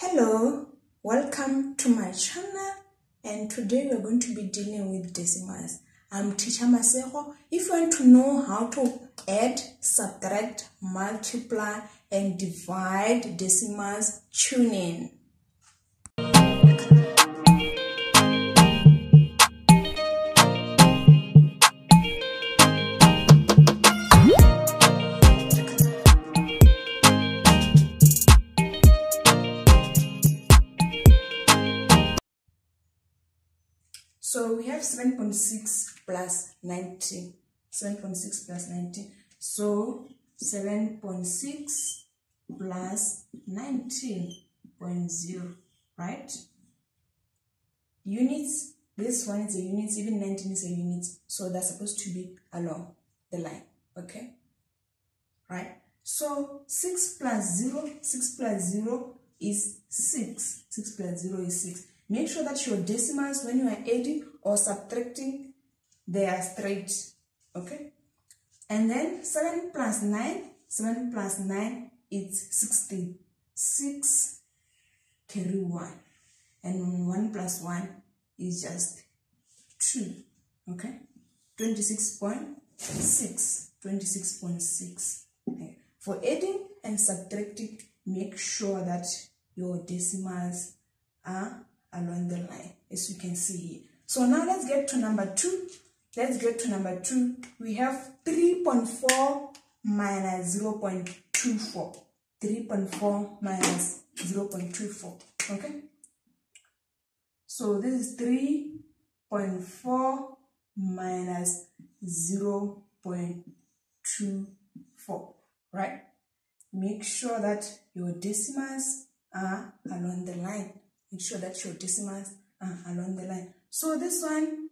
Hello, welcome to my channel, and today we're going to be dealing with decimals. I'm Teacher Masego. If you want to know how to add, subtract, multiply, and divide decimals, tune in. So we have 7.6 plus 19. 7.6 plus 19. So 7.6 plus 19.0, right? Units. This one is a unit. Even 19 is a unit. So that's supposed to be along the line. Okay? Right? So 6 plus 0. 6 plus 0 is 6. 6 plus 0 is 6. Make sure that your decimals, when you are adding or subtracting, they are straight, okay? And then 7 plus 9, 7 plus 9 is 16. 6 carry 1. And 1 plus 1 is just 2, okay? 26.6, 26.6. Okay. For adding and subtracting, make sure that your decimals are along the line, as you can see here. So now let's get to number 2. Let's get to number 2. We have 3.4 minus 0.24. 3.4 minus 0.24. Okay? So this is 3.4 minus 0.24. Right? Make sure that your decimals are along the line. Make sure that your decimals are along the line. So this one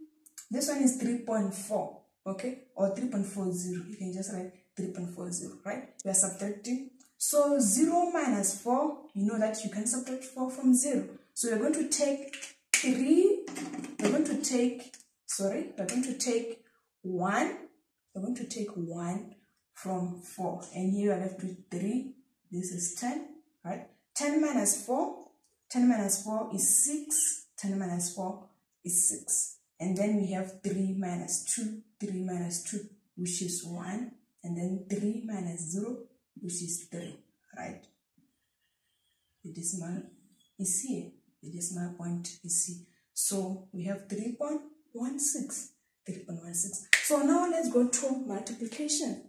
is 3.4, okay, or 3.40. You can just write 3.40, right? We are subtracting. So 0 minus 4, you know that you can subtract 4 from 0. So you're going to take 3, you're going to take, sorry, you're going to take 1, you're going to take 1 from 4. And here you are left with 3. This is 10, right? 10 minus 4. 10 minus 4 is 6. 10 minus 4 is 6. And then we have 3 minus 2. 3 minus 2, which is 1. And then 3 minus 0, which is 3. Right? The decimal is here. The decimal point is here. So we have 3.16. 3.16. So now let's go to multiplication.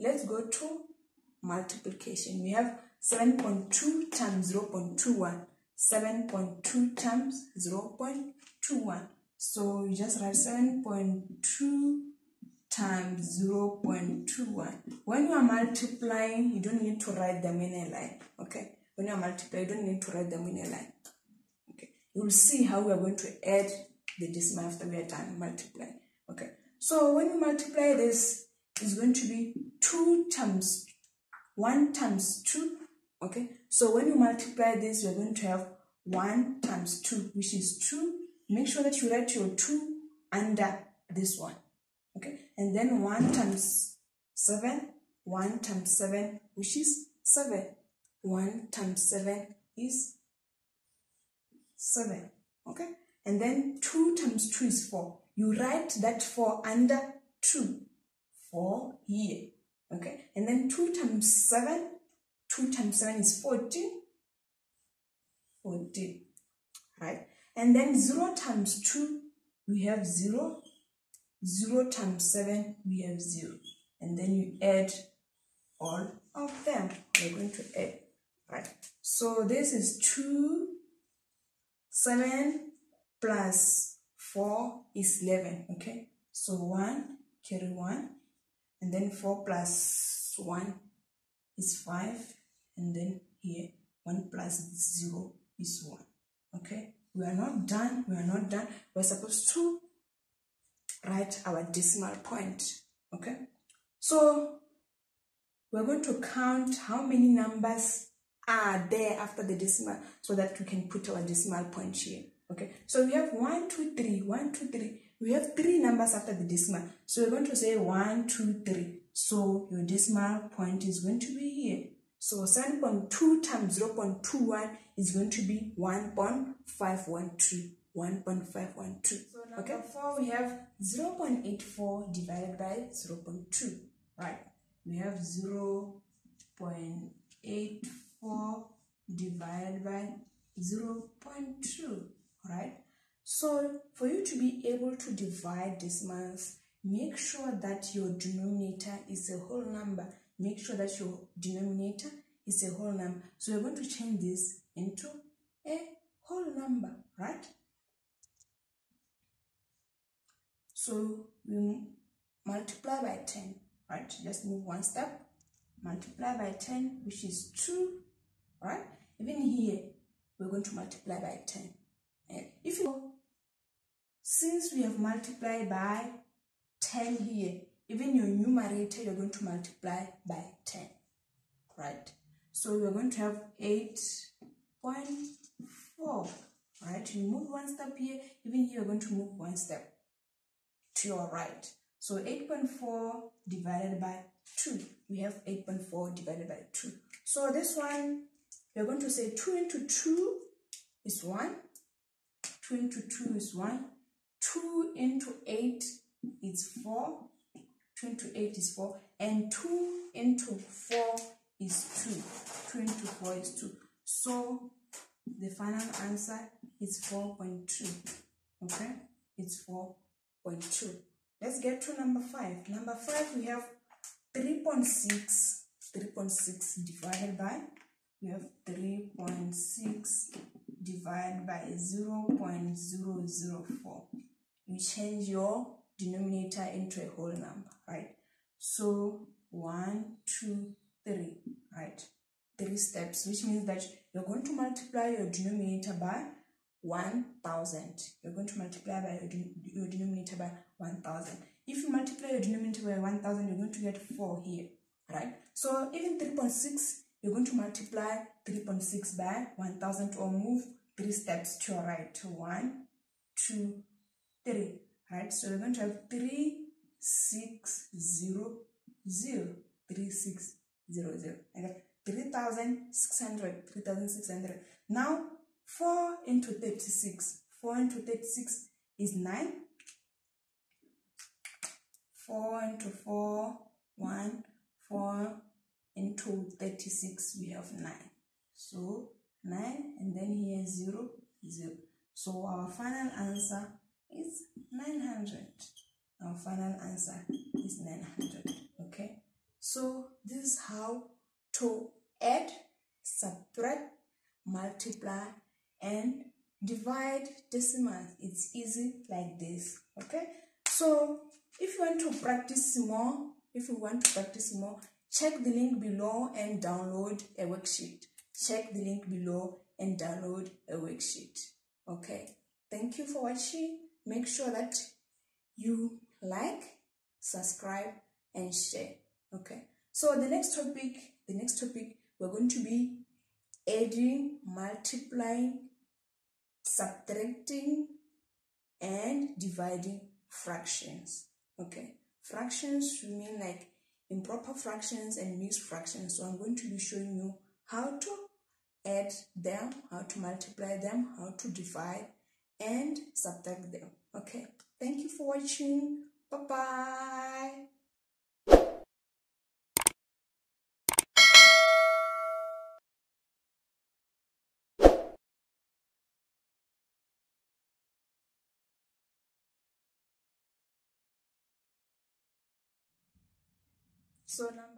Let's go to multiplication. We have 7.2 times 0.21. 7.2 times 0.21. So you just write 7.2 times 0.21. When you are multiplying, you don't need to write them in a line. Okay? When you are multiplying, you don't need to write them in a line. Okay? You will see how we are going to add the decimal after we are done multiplying. Okay? So when you multiply this, it's going to be 2 times 1 times 2. Okay, so when you multiply this, you're going to have 1 times 2, which is 2. Make sure that you write your 2 under this one. Okay, and then 1 times 7, 1 times 7, which is 7. 1 times 7 is 7. Okay, and then 2 times 2 is 4. You write that 4 under 2. 4 here. Okay, and then 2 times 7. 2 times 7 is 14, 14, right? And then 0 times 2, we have 0. 0 times 7, we have 0. And then you add all of them. We're going to add, right? So this is 2, 7 plus 4 is 11, okay? So 1, carry 1. And then 4 plus 1 is 5. And then here 1 plus 0 is 1. Okay, we are not done. We are not done. We're supposed to write our decimal point. Okay, so we're going to count how many numbers are there after the decimal so that we can put our decimal point here. Okay, so we have 1, 2, 3, 1, 2, 3. We have 3 numbers after the decimal. So we're going to say 1, 2, 3. So your decimal point is going to be here. So 7.2 times 0.21 is going to be 1.512. 1.512. So number four, we have 0.84 divided by 0.2. Right. We have 0.84 divided by 0.2. Right. So for you to be able to divide decimals, make sure that your denominator is a whole number. Make sure that your denominator is a whole number. So we're going to change this into a whole number, right? So we multiply by 10, right? Just move one step. Multiply by 10, which is 2, right? Even here, we're going to multiply by 10. And if you, since we have multiplied by 10 here, even your numerator, you're going to multiply by 10, right? So we're going to have 8.4, right? You move one step here, even here you're going to move one step to your right. So 8.4 divided by 2. We have 8.4 divided by 2. So this one, you're going to say 2 into 2 is 1. 2 into 2 is 1. 2 into 8 is 4. 2 into 8 is 4, and 2 into 4 is 2. 2 into 4 is 2. So the final answer is 4.2. Okay, it's 4.2. Let's get to number 5. Number 5, we have 3.6. 3.6 divided by, we have 3.6 divided by 0.004. You change your denominator into a whole number, right? So 1, 2, 3, right? 3 steps, which means that you're going to multiply your denominator by 1,000. You're going to multiply by your denominator by 1,000. If you multiply your denominator by 1,000, you're going to get 4 here, right? So even 3.6, you're going to multiply 3.6 by 1,000 or move 3 steps to your right. 1, 2, 3. Right, so we're going to have 3,600, 3,600, okay, 3,600, 3,600. Now 4 into 36, 4 into 36 is 9. 4 into 4, 1. 4 into 36, we have 9. So 9, and then here 0, 0. So our final answer is 900. Our final answer is 900. Okay, so this is how to add, subtract, multiply, and divide decimals. It's easy like this. Okay, so if you want to practice more, check the link below and download a worksheet. Okay, thank you for watching. Make sure that you like, subscribe, and share. Okay. So the next topic, we're going to be adding, multiplying, subtracting, and dividing fractions. Okay. Fractions mean like improper fractions and mixed fractions. So I'm going to be showing you how to add them, how to multiply them, how to divide and subtract them. Okay, thank you for watching. Bye bye. So number